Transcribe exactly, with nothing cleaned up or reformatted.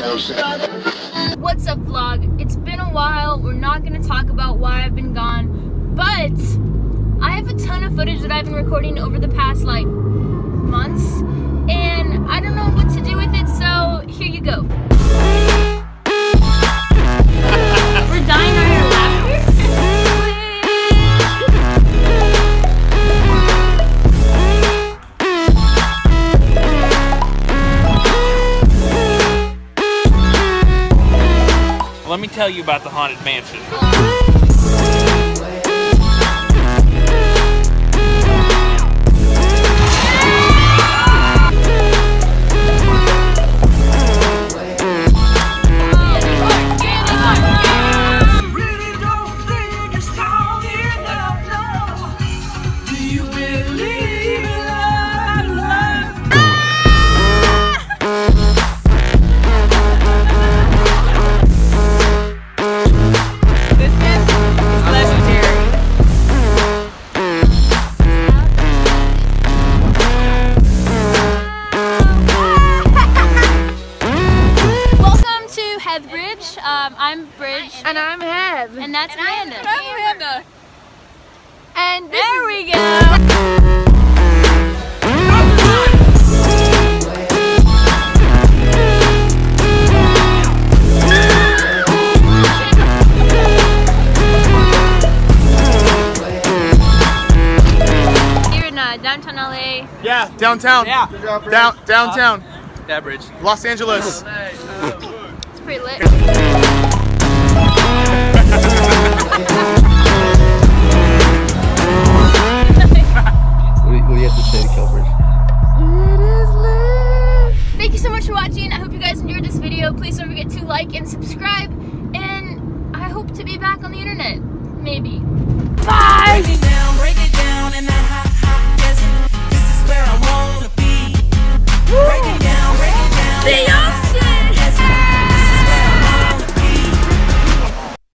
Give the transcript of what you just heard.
What's up, vlog? It's been a while. We're not gonna talk about why I've been gone, but I have a ton of footage that I've been recording over the past like months, and I don't know what to do with it, so here you go. We're dying on your Let me tell you about the Haunted Mansion. Bridge. Um, I'm Bridge. And I'm Heb. And that's Amanda. And I'm Amanda. And there we go. You're in uh, downtown L A. Yeah, downtown. Yeah. Good job, Bridge. Down, downtown. Uh, yeah, Bridge. Los Angeles. Oh, pretty lit. What do you, what do you have to say to Kelbridge? It is lit. Thank you so much for watching. I hope you guys enjoyed this video. Please don't forget to like and subscribe. And I hope to be back on the internet. Maybe. Bye! Break it down, break it down, and I